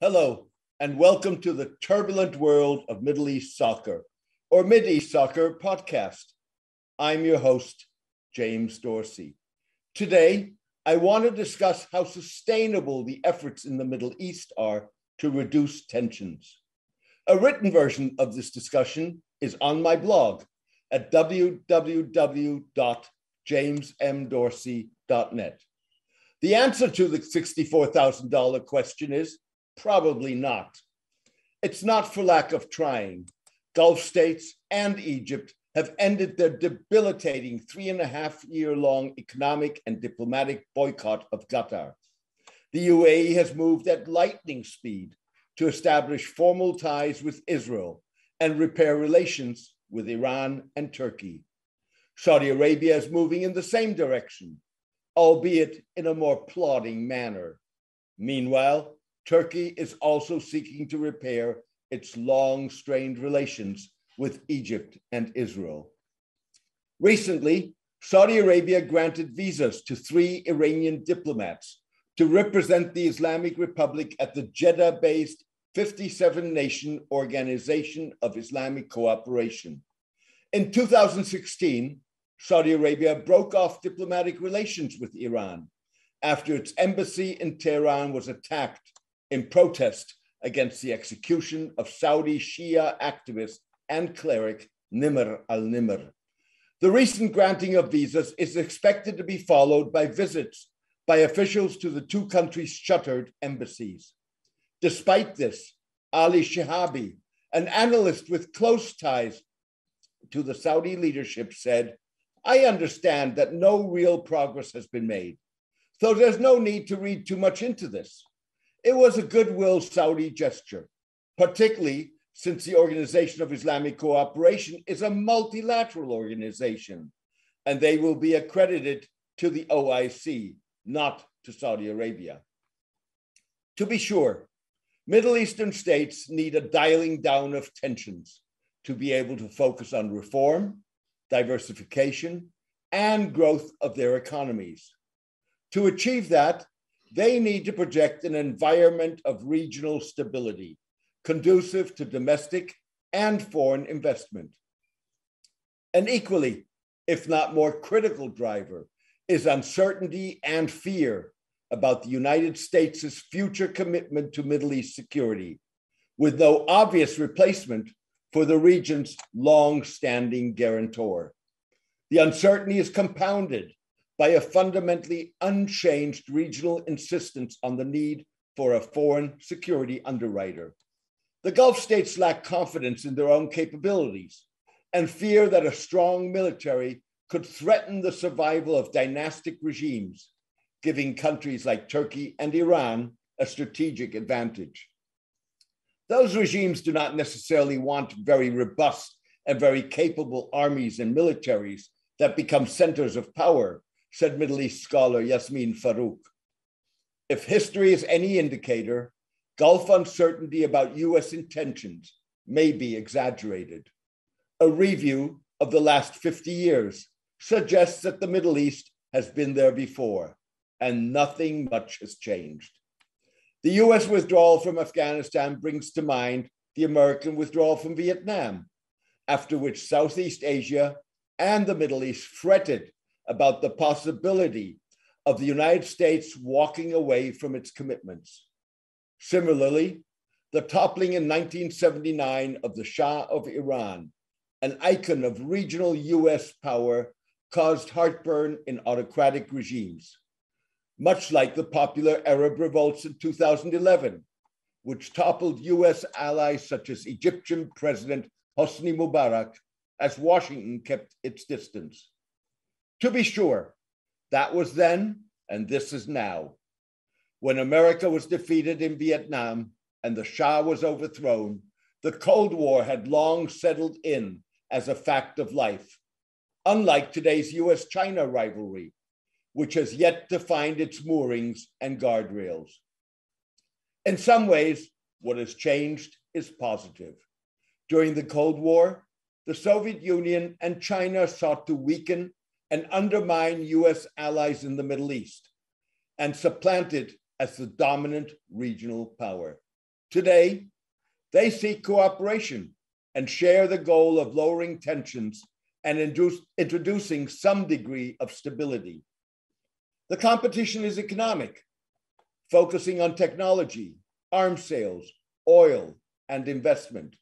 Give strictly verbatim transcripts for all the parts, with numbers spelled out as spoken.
Hello, and welcome to the turbulent world of Middle East soccer, or Mid-East Soccer podcast. I'm your host, James Dorsey. Today, I want to discuss how sustainable the efforts in the Middle East are to reduce tensions. A written version of this discussion is on my blog at w w w dot james m dorsey dot net. The answer to the sixty-four thousand dollars question is, probably not. It's not for lack of trying. Gulf states and Egypt have ended their debilitating three and a half year long economic and diplomatic boycott of Qatar. The U A E has moved at lightning speed to establish formal ties with Israel and repair relations with Iran and Turkey. Saudi Arabia is moving in the same direction, albeit in a more plodding manner. Meanwhile, Turkey is also seeking to repair its long-strained relations with Egypt and Israel. Recently, Saudi Arabia granted visas to three Iranian diplomats to represent the Islamic Republic at the Jeddah-based fifty-seven nation Organization of Islamic Cooperation. In two thousand sixteen, Saudi Arabia broke off diplomatic relations with Iran after its embassy in Tehran was attacked in protest against the execution of Saudi Shia activist and cleric Nimr al-Nimr. The recent granting of visas is expected to be followed by visits by officials to the two countries' shuttered embassies. Despite this, Ali Shihabi, an analyst with close ties to the Saudi leadership, said, "I understand that no real progress has been made, so there's no need to read too much into this. It was a goodwill Saudi gesture, particularly since the Organization of Islamic Cooperation is a multilateral organization, and they will be accredited to the O I C, not to Saudi Arabia." To be sure, Middle Eastern states need a dialing down of tensions to be able to focus on reform, diversification, and growth of their economies. To achieve that, they need to project an environment of regional stability, conducive to domestic and foreign investment. An equally, if not more critical driver, is uncertainty and fear about the United States' future commitment to Middle East security, with no obvious replacement for the region's long-standing guarantor. The uncertainty is compounded by a fundamentally unchanged regional insistence on the need for a foreign security underwriter. The Gulf states lack confidence in their own capabilities and fear that a strong military could threaten the survival of dynastic regimes, giving countries like Turkey and Iran a strategic advantage. Those regimes do not necessarily want very robust and very capable armies and militaries that become centers of power, said Middle East scholar Yasmin Farouk. If history is any indicator, Gulf uncertainty about U S intentions may be exaggerated. A review of the last fifty years suggests that the Middle East has been there before, and nothing much has changed. The U S withdrawal from Afghanistan brings to mind the American withdrawal from Vietnam, after which Southeast Asia and the Middle East fretted about the possibility of the United States walking away from its commitments. Similarly, the toppling in nineteen seventy-nine of the Shah of Iran, an icon of regional U S power, caused heartburn in autocratic regimes, much like the popular Arab revolts in two thousand eleven, which toppled U S allies such as Egyptian President Hosni Mubarak, as Washington kept its distance. To be sure, that was then, and this is now. When America was defeated in Vietnam and the Shah was overthrown, the Cold War had long settled in as a fact of life, unlike today's U S China rivalry, which has yet to find its moorings and guardrails. In some ways, what has changed is positive. During the Cold War, the Soviet Union and China sought to weaken and undermine U S allies in the Middle East, and supplanted as the dominant regional power. Today, they seek cooperation and share the goal of lowering tensions and induce, introducing some degree of stability. The competition is economic, focusing on technology, arms sales, oil, and investment.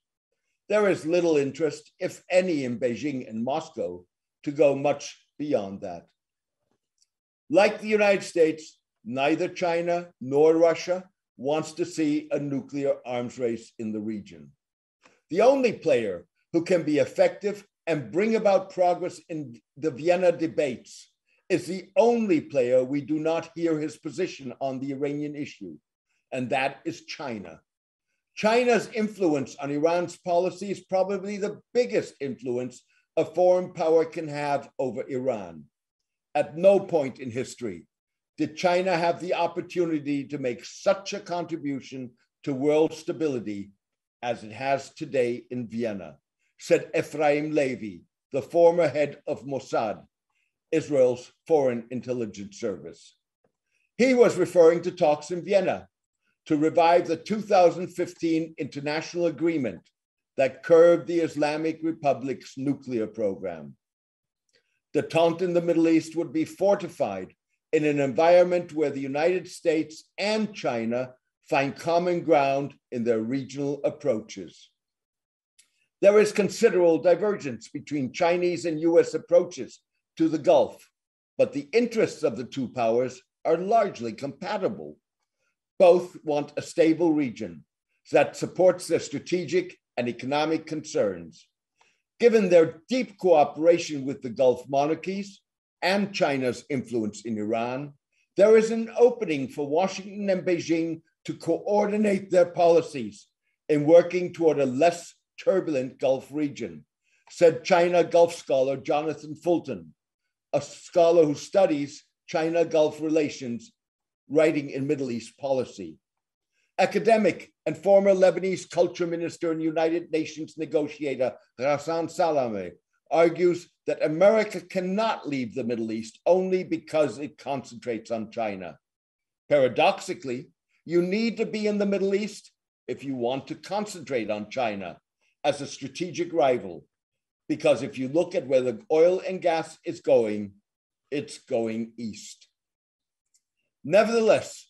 There is little interest, if any, in Beijing and Moscow to go much beyond that. Like the United States, neither China nor Russia wants to see a nuclear arms race in the region. The only player who can be effective and bring about progress in the Vienna debates is the only player we do not hear his position on the Iranian issue, and that is China. China's influence on Iran's policy is probably the biggest influence a foreign power can have over Iran. At no point in history did China have the opportunity to make such a contribution to world stability as it has today in Vienna, said Efraim Levy, the former head of Mossad, Israel's foreign intelligence service. He was referring to talks in Vienna to revive the two thousand fifteen international agreement that curbed the Islamic Republic's nuclear program. The detente in the Middle East would be fortified in an environment where the United States and China find common ground in their regional approaches. There is considerable divergence between Chinese and U S approaches to the Gulf, but the interests of the two powers are largely compatible. Both want a stable region that supports their strategic and economic concerns. Given their deep cooperation with the Gulf monarchies and China's influence in Iran, there is an opening for Washington and Beijing to coordinate their policies in working toward a less turbulent Gulf region, said China Gulf scholar Jonathan Fulton, a scholar who studies China-Gulf relations, writing in Middle East policy. Academic and former Lebanese culture minister and United Nations negotiator Hassan Salame argues that America cannot leave the Middle East only because it concentrates on China. Paradoxically, you need to be in the Middle East if you want to concentrate on China as a strategic rival, because if you look at where the oil and gas is going, it's going east. Nevertheless,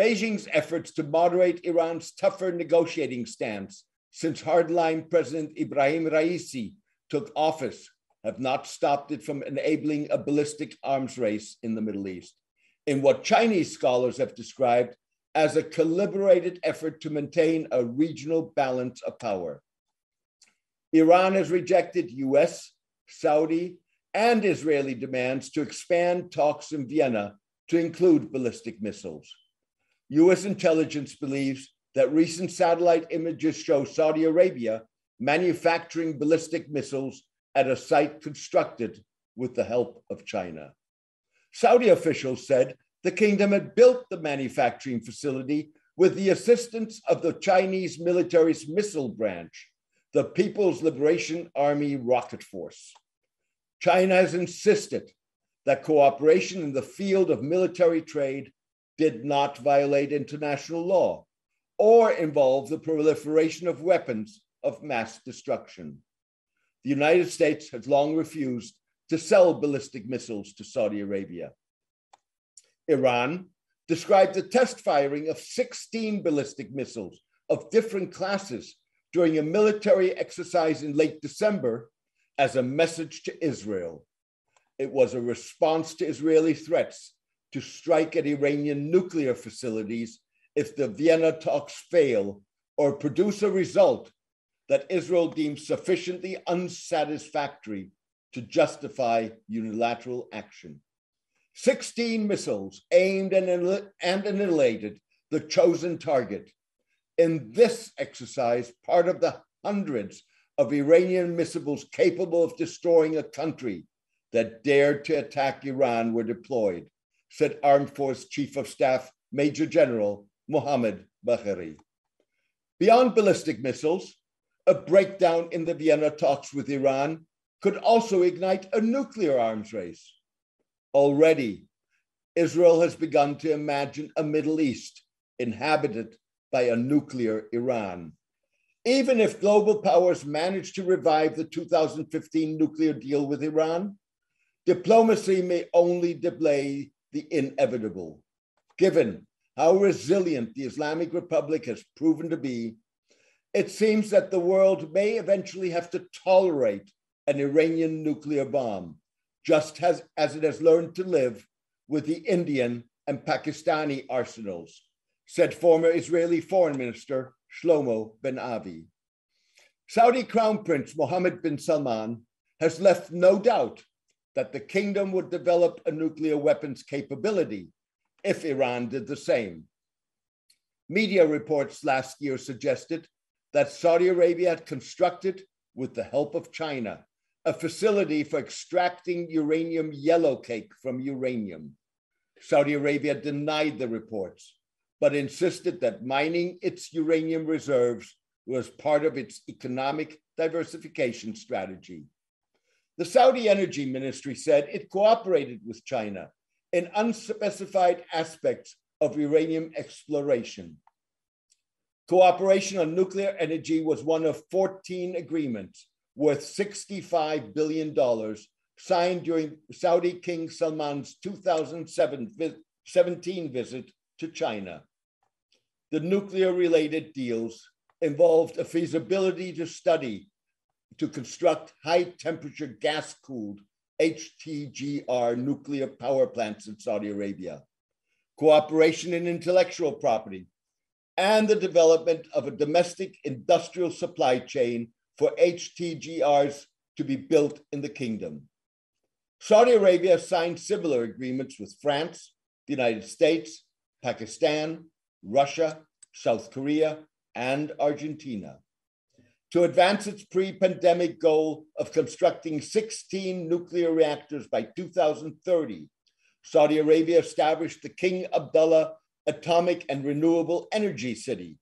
Beijing's efforts to moderate Iran's tougher negotiating stance since hardline President Ibrahim Raisi took office have not stopped it from enabling a ballistic arms race in the Middle East, in what Chinese scholars have described as a collaborated effort to maintain a regional balance of power. Iran has rejected U S, Saudi, and Israeli demands to expand talks in Vienna to include ballistic missiles. U S intelligence believes that recent satellite images show Saudi Arabia manufacturing ballistic missiles at a site constructed with the help of China. Saudi officials said the kingdom had built the manufacturing facility with the assistance of the Chinese military's missile branch, the People's Liberation Army Rocket Force. China has insisted that cooperation in the field of military trade did not violate international law or involve the proliferation of weapons of mass destruction. The United States has long refused to sell ballistic missiles to Saudi Arabia. Iran described the test firing of sixteen ballistic missiles of different classes during a military exercise in late December as a message to Israel. It was a response to Israeli threats to strike at Iranian nuclear facilities if the Vienna talks fail or produce a result that Israel deems sufficiently unsatisfactory to justify unilateral action. sixteen missiles aimed and annihilated the chosen target. In this exercise, part of the hundreds of Iranian missiles capable of destroying a country that dared to attack Iran were deployed, said Armed Force Chief of Staff Major General Mohammed Bahari. Beyond ballistic missiles, a breakdown in the Vienna talks with Iran could also ignite a nuclear arms race. Already, Israel has begun to imagine a Middle East inhabited by a nuclear Iran. Even if global powers manage to revive the two thousand fifteen nuclear deal with Iran, diplomacy may only delay the inevitable. Given how resilient the Islamic Republic has proven to be, it seems that the world may eventually have to tolerate an Iranian nuclear bomb, just as, as it has learned to live with the Indian and Pakistani arsenals, said former Israeli Foreign Minister Shlomo Ben-Avi. Saudi Crown Prince Mohammed bin Salman has left no doubt that the kingdom would develop a nuclear weapons capability if Iran did the same. Media reports last year suggested that Saudi Arabia had constructed, with the help of China, a facility for extracting uranium yellowcake from uranium. Saudi Arabia denied the reports, but insisted that mining its uranium reserves was part of its economic diversification strategy. The Saudi Energy Ministry said it cooperated with China in unspecified aspects of uranium exploration. Cooperation on nuclear energy was one of fourteen agreements worth sixty-five billion dollars signed during Saudi King Salman's two thousand seventeen visit to China. The nuclear-related deals involved a feasibility to study to construct high-temperature gas-cooled H T G R nuclear power plants in Saudi Arabia, cooperation in intellectual property, and the development of a domestic industrial supply chain for H T G Rs to be built in the kingdom. Saudi Arabia signed similar agreements with France, the United States, Pakistan, Russia, South Korea, and Argentina. To advance its pre-pandemic goal of constructing sixteen nuclear reactors by two thousand thirty, Saudi Arabia established the King Abdullah Atomic and Renewable Energy City,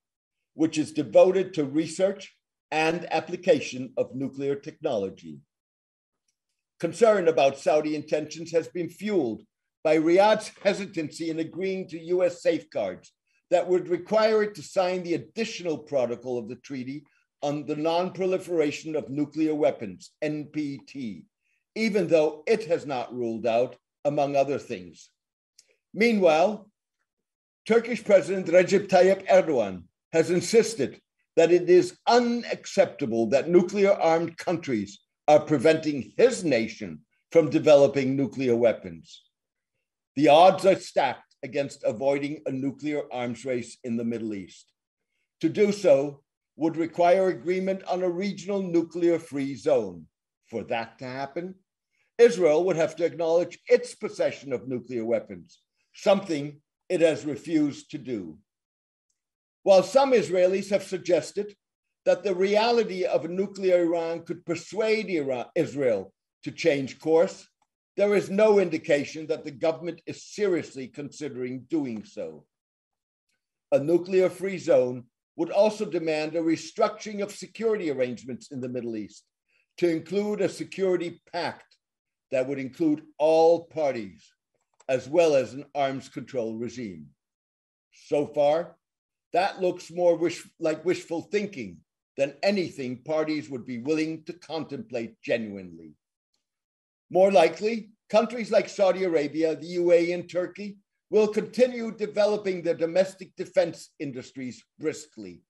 which is devoted to research and application of nuclear technology. Concern about Saudi intentions has been fueled by Riyadh's hesitancy in agreeing to U S safeguards that would require it to sign the additional protocol of the treaty on the non-proliferation of nuclear weapons, N P T, even though it has not ruled out, among other things. Meanwhile, Turkish President Recep Tayyip Erdogan has insisted that it is unacceptable that nuclear-armed countries are preventing his nation from developing nuclear weapons. The odds are stacked against avoiding a nuclear arms race in the Middle East. To do so would require agreement on a regional nuclear-free zone. For that to happen, Israel would have to acknowledge its possession of nuclear weapons, something it has refused to do. While some Israelis have suggested that the reality of a nuclear Iran could persuade Iran, Israel to change course, there is no indication that the government is seriously considering doing so. A nuclear-free zone would also demand a restructuring of security arrangements in the Middle East to include a security pact that would include all parties, as well as an arms control regime. So far, that looks more wish, like wishful thinking than anything parties would be willing to contemplate genuinely. More likely, countries like Saudi Arabia, the U A E, and Turkey will continue developing their domestic defense industries briskly.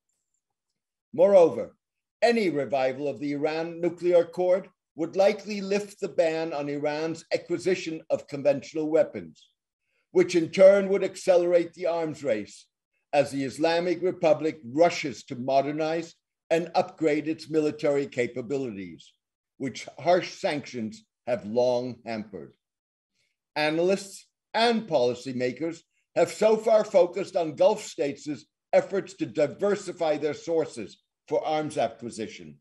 Moreover, any revival of the Iran nuclear accord would likely lift the ban on Iran's acquisition of conventional weapons, which in turn would accelerate the arms race as the Islamic Republic rushes to modernize and upgrade its military capabilities, which harsh sanctions have long hampered. Analysts and policymakers have so far focused on Gulf states' efforts to diversify their sources for arms acquisition,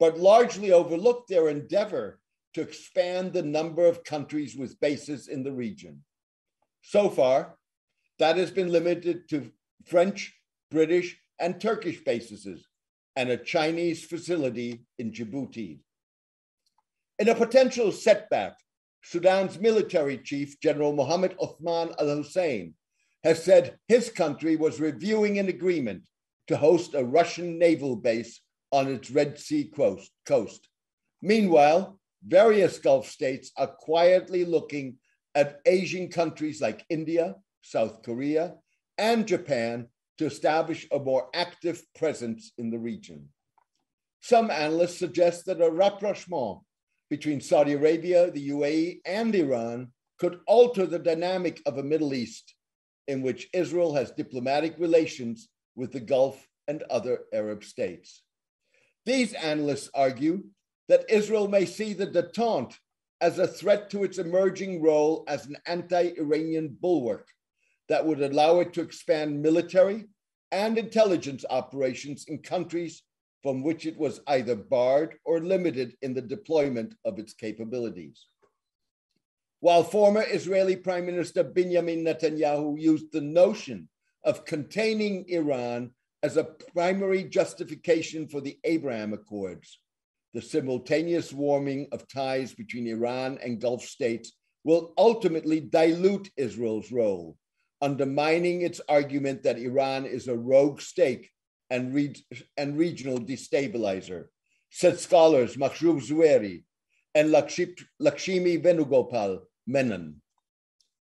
but largely overlooked their endeavor to expand the number of countries with bases in the region. So far, that has been limited to French, British, and Turkish bases, and a Chinese facility in Djibouti. In a potential setback, Sudan's military chief, General Mohammed Uthman al-Hussein, has said his country was reviewing an agreement to host a Russian naval base on its Red Sea coast. Meanwhile, various Gulf states are quietly looking at Asian countries like India, South Korea, and Japan to establish a more active presence in the region. Some analysts suggest that a rapprochement between Saudi Arabia, the U A E, and Iran could alter the dynamic of a Middle East in which Israel has diplomatic relations with the Gulf and other Arab states. These analysts argue that Israel may see the détente as a threat to its emerging role as an anti-Iranian bulwark that would allow it to expand military and intelligence operations in countries from which it was either barred or limited in the deployment of its capabilities. While former Israeli Prime Minister Benjamin Netanyahu used the notion of containing Iran as a primary justification for the Abraham Accords, the simultaneous warming of ties between Iran and Gulf states will ultimately dilute Israel's role, undermining its argument that Iran is a rogue state and, re and regional destabilizer, said scholars Mahjub Zweri and Lakshimi Venugopal Menon.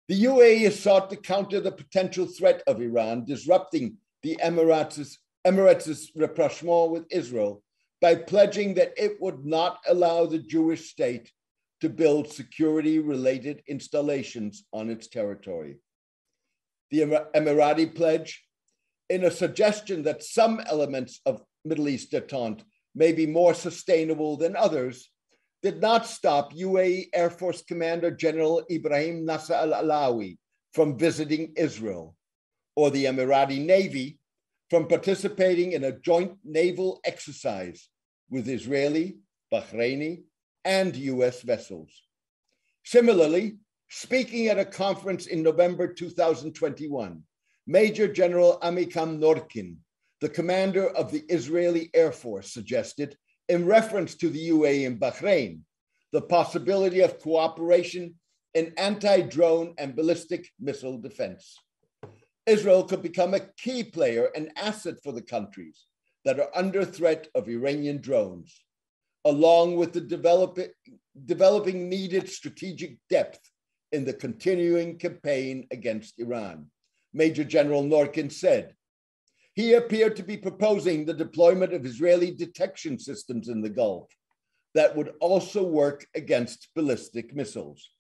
The U A E has sought to counter the potential threat of Iran disrupting the Emirates' rapprochement with Israel by pledging that it would not allow the Jewish state to build security-related installations on its territory. The Emirati pledge, in a suggestion that some elements of Middle East détente may be more sustainable than others, did not stop U A E Air Force Commander General Ibrahim Nasser al-Alawi from visiting Israel, or the Emirati Navy from participating in a joint naval exercise with Israeli, Bahraini, and U S vessels. Similarly, speaking at a conference in November two thousand twenty-one, Major General Amikam Norkin, the commander of the Israeli Air Force, suggested, in reference to the U A E and Bahrain, the possibility of cooperation in anti-drone and ballistic missile defense. Israel could become a key player and asset for the countries that are under threat of Iranian drones, along with the develop developing needed strategic depth in the continuing campaign against Iran. Major General Norkin said, he appeared to be proposing the deployment of Israeli detection systems in the Gulf that would also work against ballistic missiles.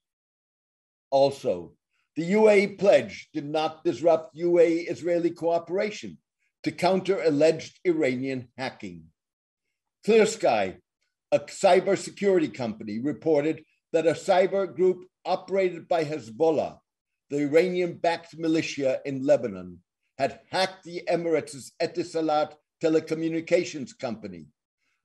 Also, the U A E pledge did not disrupt U A E-Israeli cooperation to counter alleged Iranian hacking. Clear Sky, a cybersecurity company, reported that a cyber group operated by Hezbollah, the Iranian-backed militia in Lebanon, had hacked the Emirates' Etisalat telecommunications company,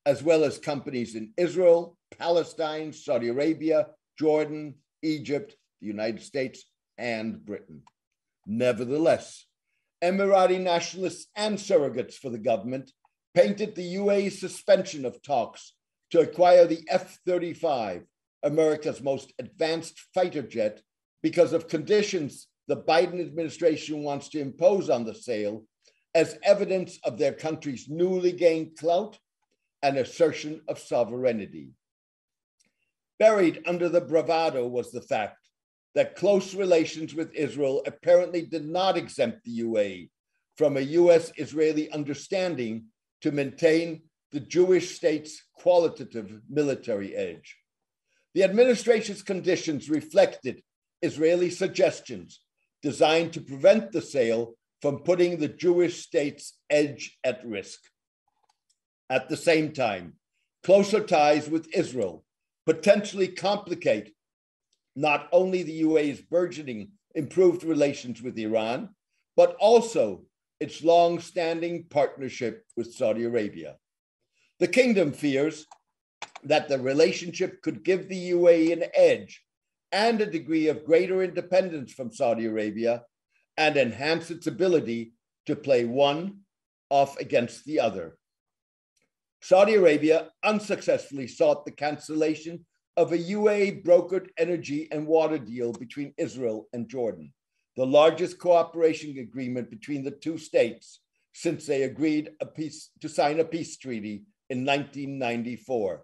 as well as companies in Israel, Palestine, Saudi Arabia, Jordan, Egypt, the United States, and Britain. Nevertheless, Emirati nationalists and surrogates for the government painted the U A E's suspension of talks to acquire the F thirty-five, America's most advanced fighter jet, because of conditions the Biden administration wants to impose on the sale as evidence of their country's newly gained clout and assertion of sovereignty. Buried under the bravado was the fact that close relations with Israel apparently did not exempt the U A E from a U S-Israeli understanding to maintain the Jewish state's qualitative military edge. The administration's conditions reflected Israeli suggestions designed to prevent the sale from putting the Jewish state's edge at risk. At the same time, closer ties with Israel potentially complicate not only the U A E's burgeoning improved relations with Iran, but also its long-standing partnership with Saudi Arabia. The kingdom fears that the relationship could give the U A E an edge and a degree of greater independence from Saudi Arabia and enhance its ability to play one off against the other. Saudi Arabia unsuccessfully sought the cancellation of a U A E brokered energy and water deal between Israel and Jordan the largest cooperation agreement between the two states since they agreed a peace, to sign a peace treaty in nineteen ninety-four.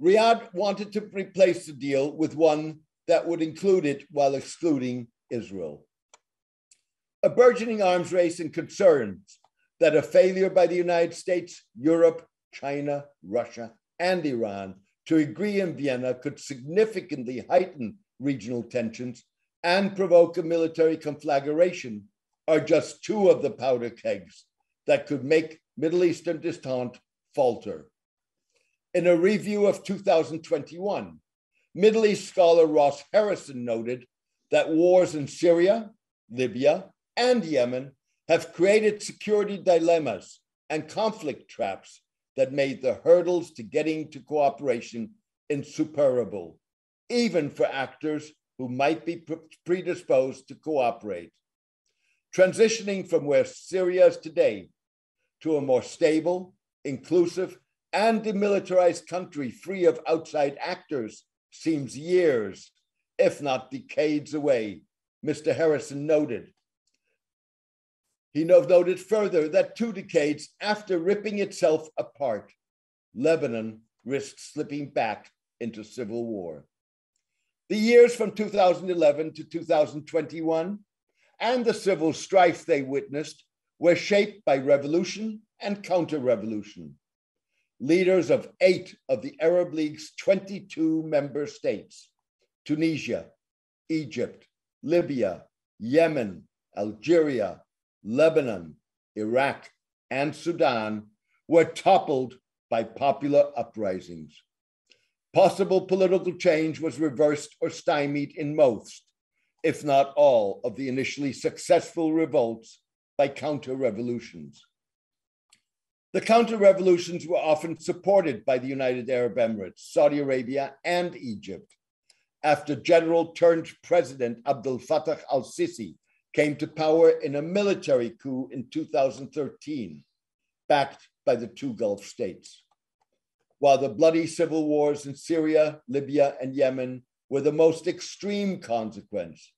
Riyadh wanted to replace the deal with one that would include it while excluding Israel. A burgeoning arms race and concerns that a failure by the United States, Europe, China, Russia, and Iran to agree in Vienna could significantly heighten regional tensions and provoke a military conflagration are just two of the powder kegs that could make Middle Eastern détente falter. In a review of two thousand twenty-one, Middle East scholar Ross Harrison noted that wars in Syria, Libya, and Yemen have created security dilemmas and conflict traps that made the hurdles to getting to cooperation insuperable, even for actors who might be predisposed to cooperate. Transitioning from where Syria is today to a more stable, inclusive, and demilitarized country free of outside actors seems years, if not decades away, Mister Harrison noted. He noted further that two decades after ripping itself apart, Lebanon risked slipping back into civil war. The years from two thousand eleven to two thousand twenty-one and the civil strife they witnessed were shaped by revolution and counter-revolution. Leaders of eight of the Arab League's twenty-two member states, Tunisia, Egypt, Libya, Yemen, Algeria, Lebanon, Iraq, and Sudan were toppled by popular uprisings. Possible political change was reversed or stymied in most, if not all, of the initially successful revolts by counter-revolutions. The counter-revolutions were often supported by the United Arab Emirates, Saudi Arabia, and Egypt. After general-turned-president Abdel Fattah al-Sisi came to power in a military coup in two thousand thirteen, backed by the two Gulf states. While the bloody civil wars in Syria, Libya, and Yemen were the most extreme consequence,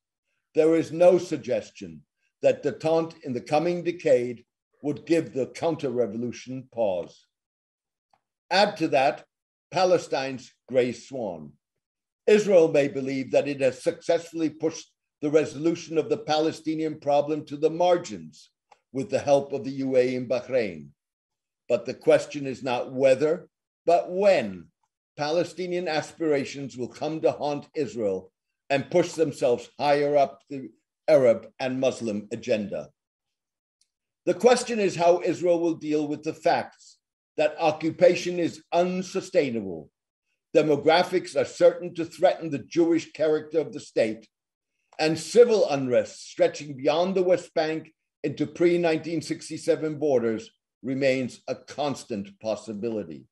there is no suggestion that détente in the coming decade would give the counter-revolution pause. Add to that Palestine's gray swan. Israel may believe that it has successfully pushed the resolution of the Palestinian problem to the margins with the help of the U A E and Bahrain. But the question is not whether, but when Palestinian aspirations will come to haunt Israel and push themselves higher up the Arab and Muslim agenda. The question is how Israel will deal with the facts that occupation is unsustainable. Demographics are certain to threaten the Jewish character of the state, and civil unrest stretching beyond the West Bank into pre nineteen sixty-seven borders remains a constant possibility.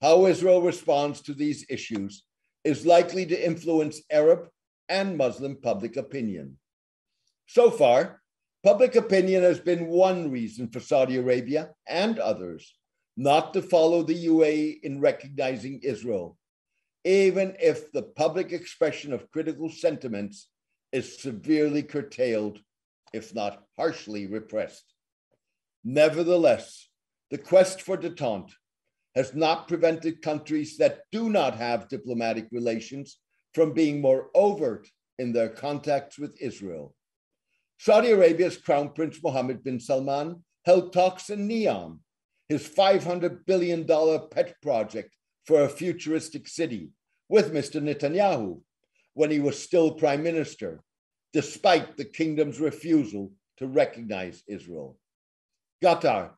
How Israel responds to these issues is likely to influence Arab and Muslim public opinion. So far, public opinion has been one reason for Saudi Arabia and others not to follow the U A E in recognizing Israel, even if the public expression of critical sentiments is severely curtailed, if not harshly repressed. Nevertheless, the quest for détente has not prevented countries that do not have diplomatic relations from being more overt in their contacts with Israel. Saudi Arabia's Crown Prince Mohammed bin Salman held talks in Neom, his five hundred billion dollars pet project for a futuristic city, with Mister Netanyahu, when he was still prime minister, despite the kingdom's refusal to recognize Israel. Qatar,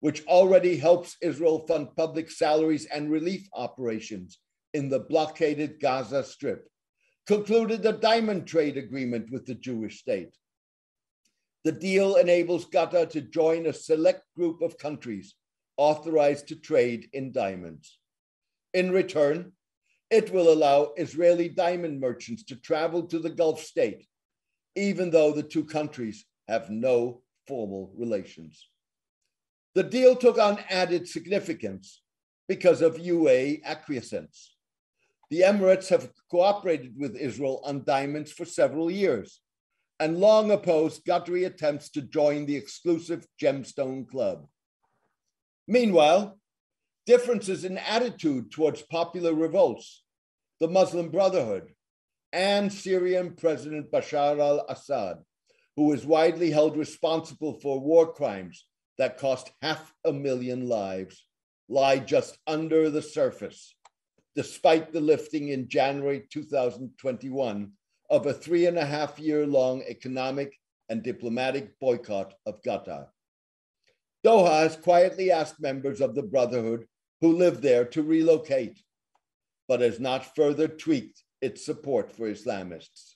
which already helps Israel fund public salaries and relief operations in the blockaded Gaza Strip, concluded a diamond trade agreement with the Jewish state. The deal enables Qatar to join a select group of countries authorized to trade in diamonds. In return, it will allow Israeli diamond merchants to travel to the Gulf state, even though the two countries have no formal relations. The deal took on added significance because of U A E acquiescence. The Emirates have cooperated with Israel on diamonds for several years, and long opposed Qatari attempts to join the exclusive gemstone club. Meanwhile, differences in attitude towards popular revolts, the Muslim Brotherhood, and Syrian President Bashar al-Assad, who is widely held responsible for war crimes that cost half a million lives, lie just under the surface, despite the lifting in January two thousand twenty-one of a three and a half year long economic and diplomatic boycott of Qatar. Doha has quietly asked members of the Brotherhood who live there to relocate, but has not further tweaked its support for Islamists.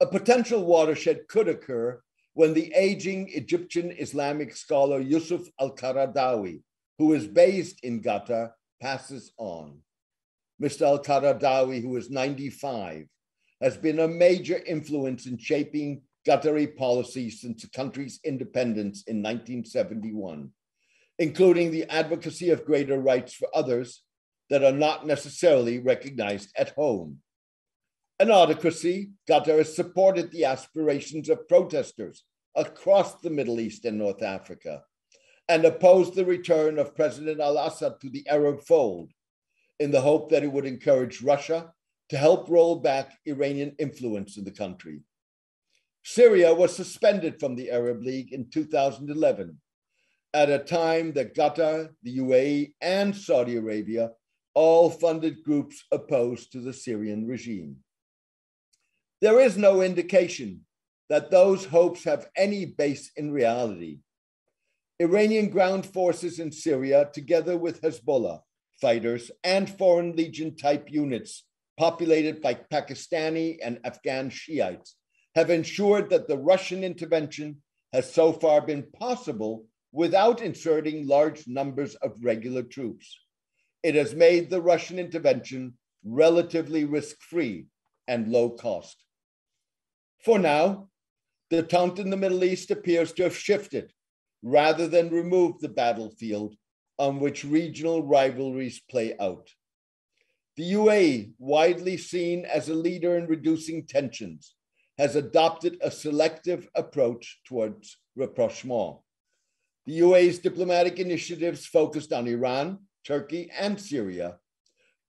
A potential watershed could occur when the aging Egyptian Islamic scholar Yusuf al-Qaradawi, who is based in Qatar, passes on. Mister al-Qaradawi, who is ninety-five, has been a major influence in shaping Qatari policy since the country's independence in nineteen seventy-one, including the advocacy of greater rights for others that are not necessarily recognized at home. An autocracy, Qatar has supported the aspirations of protesters across the Middle East and North Africa and opposed the return of President al-Assad to the Arab fold in the hope that it would encourage Russia to help roll back Iranian influence in the country. Syria was suspended from the Arab League in two thousand eleven, at a time that Qatar, the U A E, and Saudi Arabia all funded groups opposed to the Syrian regime. There is no indication that those hopes have any base in reality. Iranian ground forces in Syria, together with Hezbollah fighters and Foreign Legion type units populated by Pakistani and Afghan Shiites, have ensured that the Russian intervention has so far been possible without inserting large numbers of regular troops. It has made the Russian intervention relatively risk-free and low cost. For now, the taunt in the Middle East appears to have shifted rather than removed the battlefield on which regional rivalries play out. The U A E, widely seen as a leader in reducing tensions, has adopted a selective approach towards rapprochement. The U A E's diplomatic initiatives focused on Iran, Turkey, and Syria,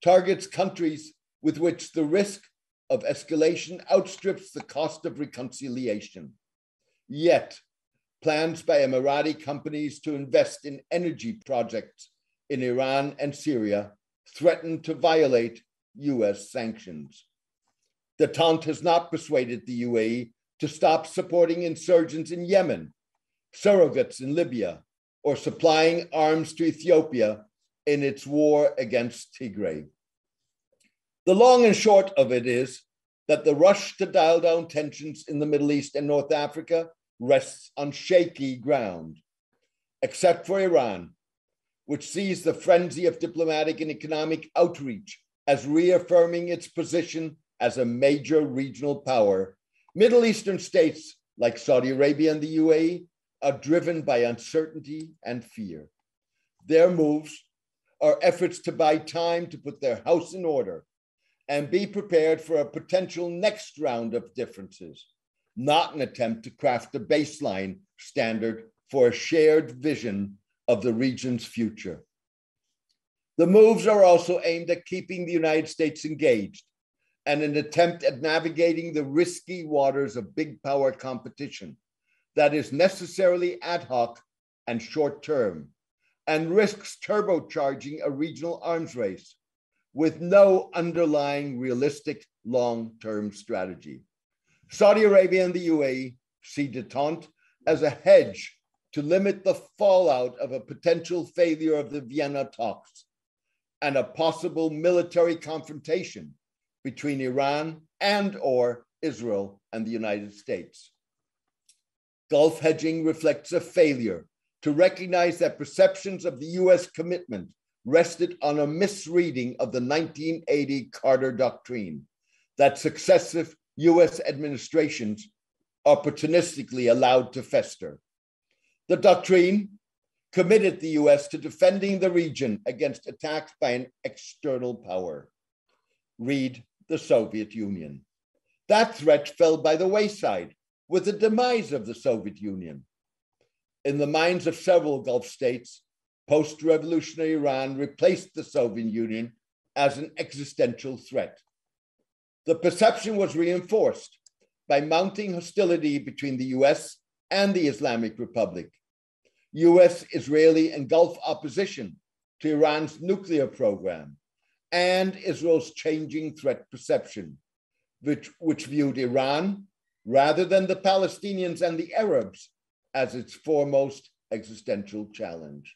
targets countries with which the risk of escalation outstrips the cost of reconciliation. Yet, plans by Emirati companies to invest in energy projects in Iran and Syria threaten to violate U S sanctions. The taunt has not persuaded the U A E to stop supporting insurgents in Yemen, surrogates in Libya, or supplying arms to Ethiopia in its war against Tigray. The long and short of it is that the rush to dial down tensions in the Middle East and North Africa rests on shaky ground, except for Iran, which sees the frenzy of diplomatic and economic outreach as reaffirming its position as a major regional power. Middle Eastern states like Saudi Arabia and the U A E are driven by uncertainty and fear. Their moves are efforts to buy time to put their house in order and be prepared for a potential next round of differences, not an attempt to craft a baseline standard for a shared vision of the region's future. The moves are also aimed at keeping the United States engaged and an attempt at navigating the risky waters of big power competition that is necessarily ad hoc and short-term, and risks turbocharging a regional arms race with no underlying realistic long-term strategy. Saudi Arabia and the U A E see detente as a hedge to limit the fallout of a potential failure of the Vienna talks and a possible military confrontation between Iran and or Israel and the United States. Gulf hedging reflects a failure to recognize that perceptions of the U S commitment rested on a misreading of the nineteen eighty Carter Doctrine, that successive U S administrations opportunistically allowed to fester. The doctrine committed the U S to defending the region against attacks by an external power. Read the Soviet Union. That threat fell by the wayside with the demise of the Soviet Union. In the minds of several Gulf states, post-revolutionary Iran replaced the Soviet Union as an existential threat. The perception was reinforced by mounting hostility between the U S and the Islamic Republic. U S, Israeli, and Gulf opposition to Iran's nuclear program and Israel's changing threat perception, which, which viewed Iran, rather than the Palestinians and the Arabs, as its foremost existential challenge.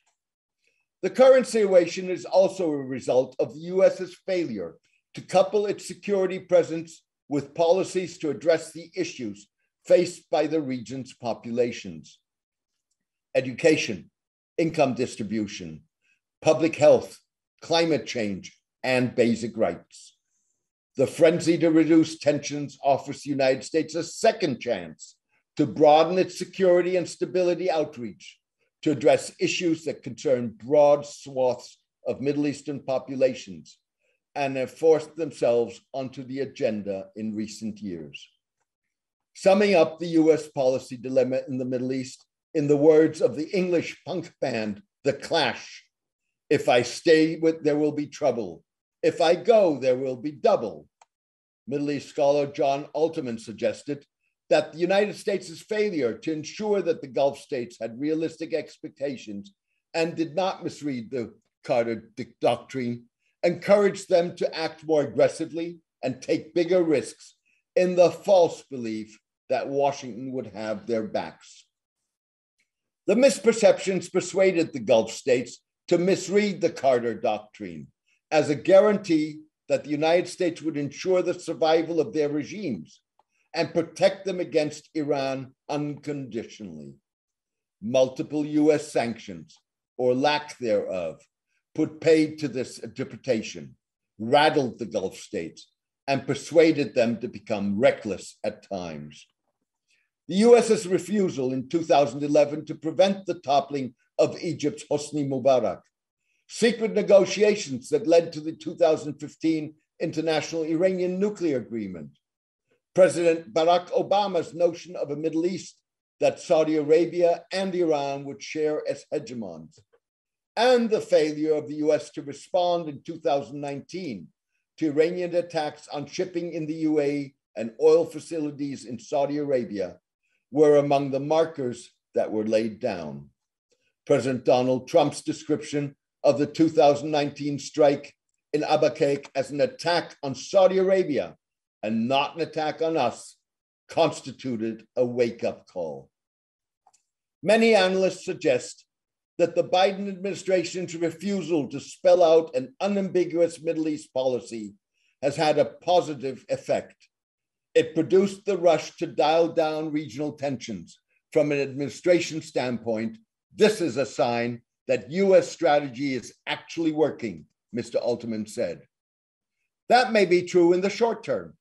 The current situation is also a result of the U S's failure to couple its security presence with policies to address the issues faced by the region's populations: education, income distribution, public health, climate change, and basic rights. The frenzy to reduce tensions offers the United States a second chance to broaden its security and stability outreach to address issues that concern broad swaths of Middle Eastern populations and have forced themselves onto the agenda in recent years. Summing up the U S policy dilemma in the Middle East, in the words of the English punk band, The Clash, "If I stay, with, there will be trouble. If I go, there will be double." Middle East scholar John Altman suggested that the United States' failure to ensure that the Gulf states had realistic expectations and did not misread the Carter Doctrine encouraged them to act more aggressively and take bigger risks in the false belief that Washington would have their backs. The misperceptions persuaded the Gulf states to misread the Carter Doctrine as a guarantee that the United States would ensure the survival of their regimes and protect them against Iran unconditionally. Multiple U S sanctions, or lack thereof, put paid to this interpretation, rattled the Gulf states, and persuaded them to become reckless at times. The U S's refusal in two thousand eleven to prevent the toppling of Egypt's Hosni Mubarak, secret negotiations that led to the two thousand fifteen International Iranian Nuclear Agreement, President Barack Obama's notion of a Middle East that Saudi Arabia and Iran would share as hegemons, and the failure of the U S to respond in two thousand nineteen to Iranian attacks on shipping in the U A E and oil facilities in Saudi Arabia were among the markers that were laid down. President Donald Trump's description of the two thousand nineteen strike in Abaqaiq as an attack on Saudi Arabia and not an attack on us constituted a wake-up call. Many analysts suggest that the Biden administration's refusal to spell out an unambiguous Middle East policy has had a positive effect. It produced the rush to dial down regional tensions. From an administration standpoint, this is a sign that U S strategy is actually working, Mister Altman said. That may be true in the short term.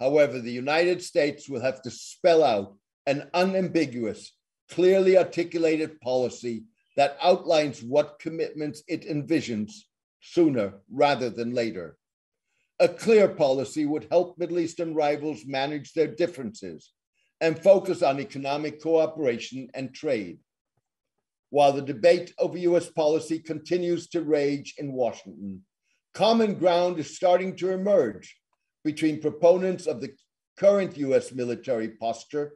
However, the United States will have to spell out an unambiguous, clearly articulated policy that outlines what commitments it envisions sooner rather than later. A clear policy would help Middle Eastern rivals manage their differences and focus on economic cooperation and trade. While the debate over U S policy continues to rage in Washington, common ground is starting to emerge between proponents of the current U S military posture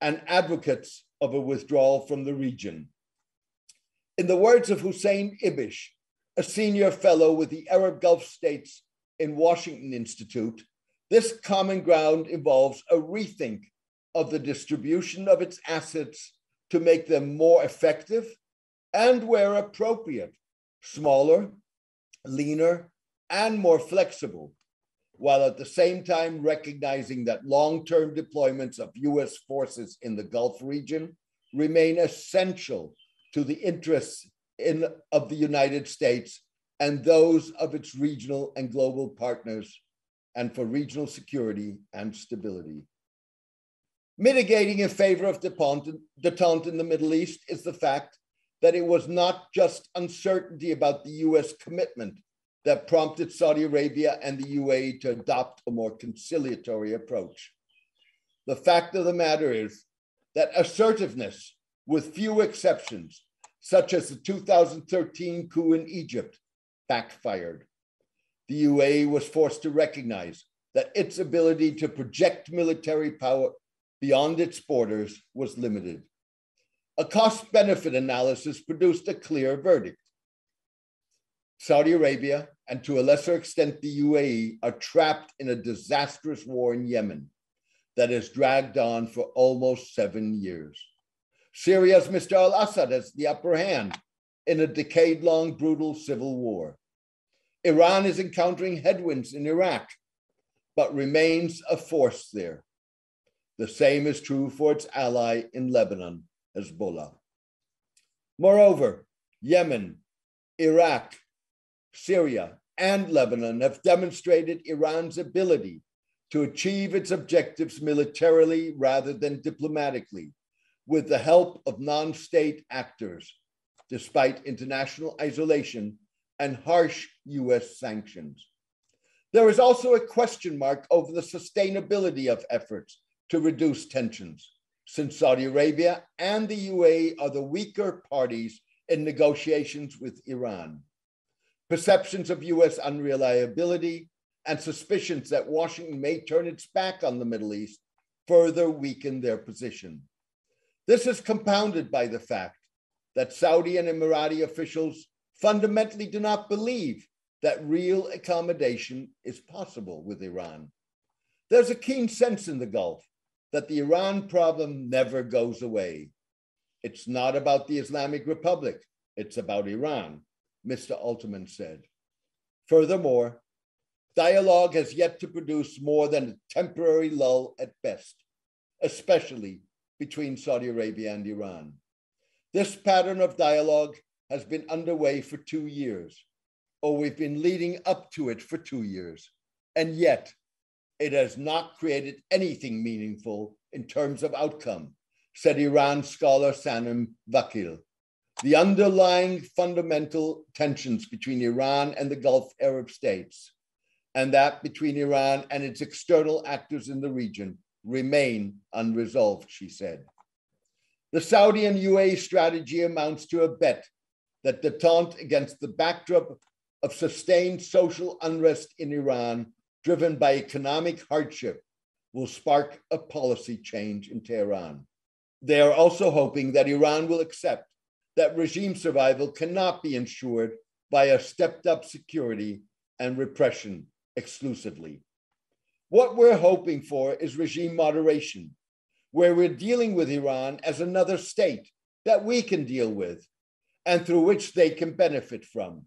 and advocates of a withdrawal from the region. In the words of Hussein Ibish, a senior fellow with the Arab Gulf States in Washington Institute, this common ground involves a rethink of the distribution of its assets to make them more effective and, where appropriate, smaller, leaner, and more flexible, while at the same time recognizing that long-term deployments of U S forces in the Gulf region remain essential to the interests in, of the United States and those of its regional and global partners, and for regional security and stability. Mitigating in favor of détente in the Middle East is the fact that it was not just uncertainty about the U S commitment that prompted Saudi Arabia and the U A E to adopt a more conciliatory approach. The fact of the matter is that assertiveness, with few exceptions, such as the two thousand thirteen coup in Egypt, backfired. The U A E was forced to recognize that its ability to project military power beyond its borders was limited. A cost-benefit analysis produced a clear verdict. Saudi Arabia, and to a lesser extent the U A E, are trapped in a disastrous war in Yemen that has dragged on for almost seven years. Syria's Mister al-Assad has the upper hand in a decade-long brutal civil war. Iran is encountering headwinds in Iraq, but remains a force there. The same is true for its ally in Lebanon, Hezbollah. Moreover, Yemen, Iraq, Syria, and Lebanon have demonstrated Iran's ability to achieve its objectives militarily rather than diplomatically, with the help of non-state actors, despite international isolation and harsh U S sanctions. There is also a question mark over the sustainability of efforts to reduce tensions, since Saudi Arabia and the U A E are the weaker parties in negotiations with Iran. Perceptions of U S unreliability and suspicions that Washington may turn its back on the Middle East further weaken their position. This is compounded by the fact that Saudi and Emirati officials fundamentally do not believe that real accommodation is possible with Iran. There's a keen sense in the Gulf that the Iran problem never goes away. It's not about the Islamic Republic, it's about Iran, Mister Altman said. Furthermore, dialogue has yet to produce more than a temporary lull at best, especially between Saudi Arabia and Iran. This pattern of dialogue has been underway for two years, or we've been leading up to it for two years, and yet it has not created anything meaningful in terms of outcome, said Iran scholar Sanem Vakil. The underlying fundamental tensions between Iran and the Gulf Arab states, and that between Iran and its external actors in the region, remain unresolved, she said. The Saudi and U A E strategy amounts to a bet that detente against the backdrop of sustained social unrest in Iran, driven by economic hardship, will spark a policy change in Tehran. They are also hoping that Iran will accept that regime survival cannot be ensured by a stepped-up security and repression exclusively. What we're hoping for is regime moderation, where we're dealing with Iran as another state that we can deal with and through which they can benefit from.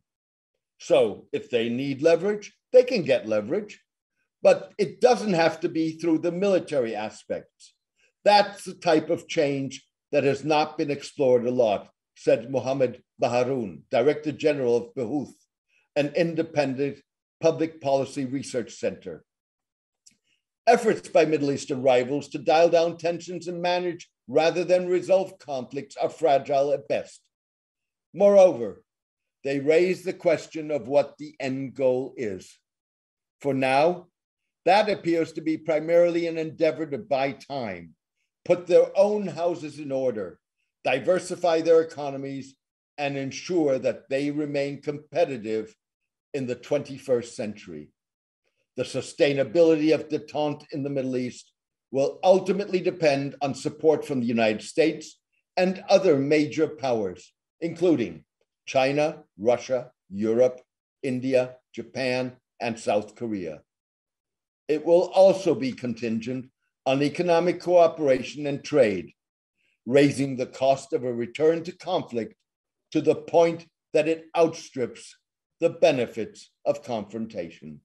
So if they need leverage, they can get leverage, but it doesn't have to be through the military aspects. That's the type of change that has not been explored a lot, said Mohammed Bahari, Director General of Behuth, an independent public policy research center. Efforts by Middle Eastern rivals to dial down tensions and manage rather than resolve conflicts are fragile at best. Moreover, they raise the question of what the end goal is. For now, that appears to be primarily an endeavor to buy time, put their own houses in order, diversify their economies, and ensure that they remain competitive in the twenty-first century. The sustainability of détente in the Middle East will ultimately depend on support from the United States and other major powers, including China, Russia, Europe, India, Japan, and South Korea. It will also be contingent on economic cooperation and trade, raising the cost of a return to conflict to the point that it outstrips the benefits of confrontation.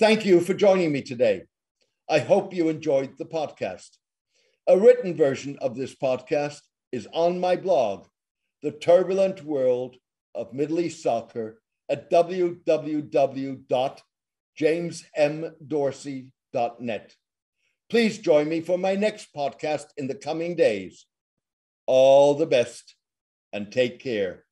Thank you for joining me today. I hope you enjoyed the podcast. A written version of this podcast is on my blog, The Turbulent World of Middle East Soccer, at w w w dot james m dorsey dot net. Please join me for my next podcast in the coming days. All the best and take care.